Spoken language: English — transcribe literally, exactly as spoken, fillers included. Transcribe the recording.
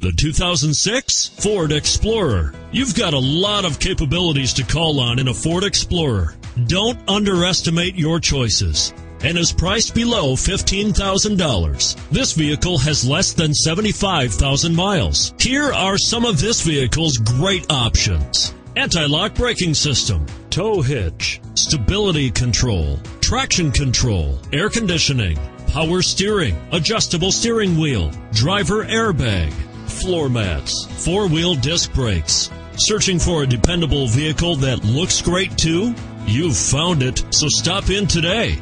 The two thousand six Ford Explorer. You've got a lot of capabilities to call on in a Ford Explorer. Don't underestimate your choices. And is priced below fifteen thousand dollars. This vehicle has less than seventy-five thousand miles. Here are some of this vehicle's great options. Anti-lock braking system, tow hitch, stability control, traction control, air conditioning, power steering, adjustable steering wheel, driver airbag, floor mats, four-wheel disc brakes. Searching for a dependable vehicle that looks great too? You've found it, so stop in today.